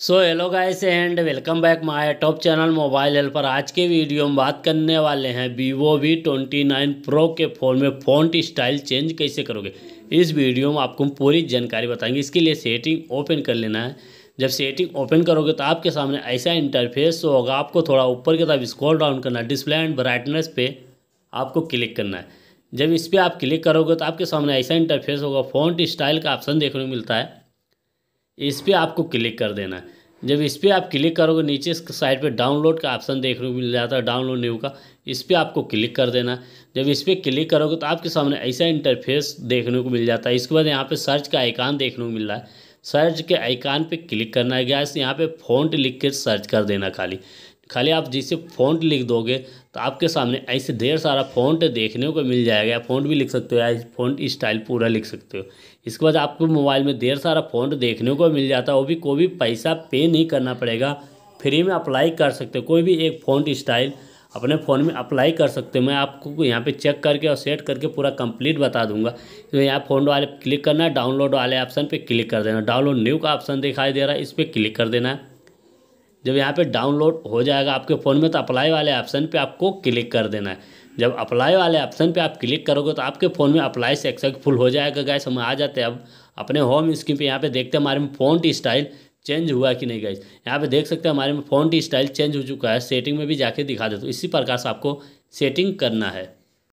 So hello guys and welcome back my top channel mobile helper. आज के video में बात करने वाले हैं vivo V29 Pro के फ़ोन में फ़ॉन्ट स्टाइल चेंज कैसे करोगे। इस वीडियो में आपको पूरी जानकारी बताएंगे। इसके लिए सेटिंग ओपन कर लेना है। जब सेटिंग ओपन करोगे तो आपके सामने ऐसा इंटरफेस होगा। आपको थोड़ा ऊपर की तरफ स्क्रॉल डाउन करना है। डिस्प्ले एंड ब्राइटनेस पे आपको क्लिक करना है। जब इस पर आप क्लिक करोगे तो आपके सामने ऐसा इंटरफेस होगा। फ़ॉन्ट स्टाइल का ऑप्शन देखने को मिलता है, इस पर आपको क्लिक कर देना है। जब इस पर आप क्लिक करोगे नीचे साइड पे डाउनलोड का ऑप्शन देखने को मिल जाता है, डाउनलोड न्यू का, इस पर आपको क्लिक कर देना है। जब इस पर क्लिक करोगे तो आपके सामने ऐसा इंटरफेस देखने को मिल जाता है। इसके बाद यहाँ पे सर्च का आइकान देखने को मिल रहा है। सर्च के आइकान पे क्लिक करना है गाइस। यहाँ पे फ़ॉन्ट लिख के सर्च कर देना। खाली आप जिसे फ़ॉन्ट लिख दोगे तो आपके सामने ऐसे ढेर सारा फ़ॉन्ट देखने को मिल जाएगा। या फ़ॉन्ट भी लिख सकते हो या फ़ॉन्ट स्टाइल पूरा लिख सकते हो। इसके बाद आपको मोबाइल में ढेर सारा फ़ॉन्ट देखने को मिल जाता है। वो भी कोई भी पैसा पे नहीं करना पड़ेगा, फ्री में अप्लाई कर सकते हो। कोई भी एक फ़ॉन्ट स्टाइल अपने फ़ोन में अप्लाई कर सकते हो। मैं आपको यहाँ पे चेक करके और सेट करके पूरा कंप्लीट बता दूंगा। तो यहाँ फ़ॉन्ट वाले क्लिक करना है, डाउनलोड वाले ऑप्शन पे क्लिक कर देना। डाउनलोड न्यू का ऑप्शन दिखाई दे रहा है, इस पर क्लिक कर देना है। जब यहाँ पे डाउनलोड हो जाएगा आपके फ़ोन में तो अप्लाई वाले ऑप्शन पे आपको क्लिक कर देना है। जब अप्लाई वाले ऑप्शन पे आप क्लिक करोगे तो आपके फ़ोन में अप्लाई सक्सेसफुल हो जाएगा। गाइस हम आ जाते हैं अब अपने होम स्क्रीन पे। यहाँ पे देखते हैं हमारे में फ़ॉन्ट स्टाइल चेंज हुआ कि नहीं। गाइस यहाँ पे देख सकते हैं हमारे में फ़ॉन्ट स्टाइल चेंज हो चुका है। सेटिंग में भी जाके दिखा देते। इसी प्रकार से आपको सेटिंग करना है।